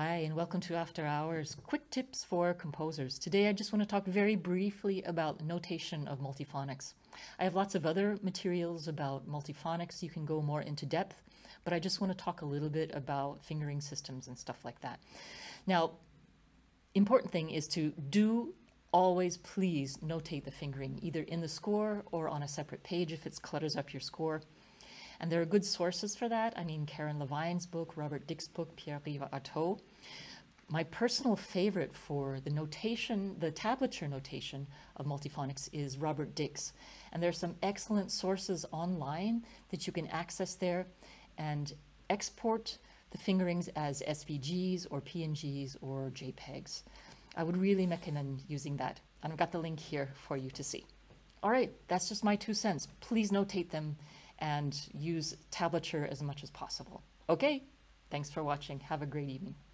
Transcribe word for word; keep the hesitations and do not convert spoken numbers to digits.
Hi, and welcome to After Hours, quick tips for composers. Today I just want to talk very briefly about notation of multiphonics. I have lots of other materials about multiphonics. You can go more into depth, but I just want to talk a little bit about fingering systems and stuff like that. Now, important thing is to do always please notate the fingering, either in the score or on a separate page if it clutters up your score. And there are good sources for that. I mean, Karen Levine's book, Robert Dick's book, Pierre Yves Artaud. My personal favorite for the notation, the tablature notation of multiphonics is Robert Dick's. And there are some excellent sources online that you can access there and export the fingerings as S V Gs or P N Gs or JPEGs. I would really recommend using that. And I've got the link here for you to see. All right, that's just my two cents. Please notate them and use tablature as much as possible. Okay, thanks for watching. Have a great evening.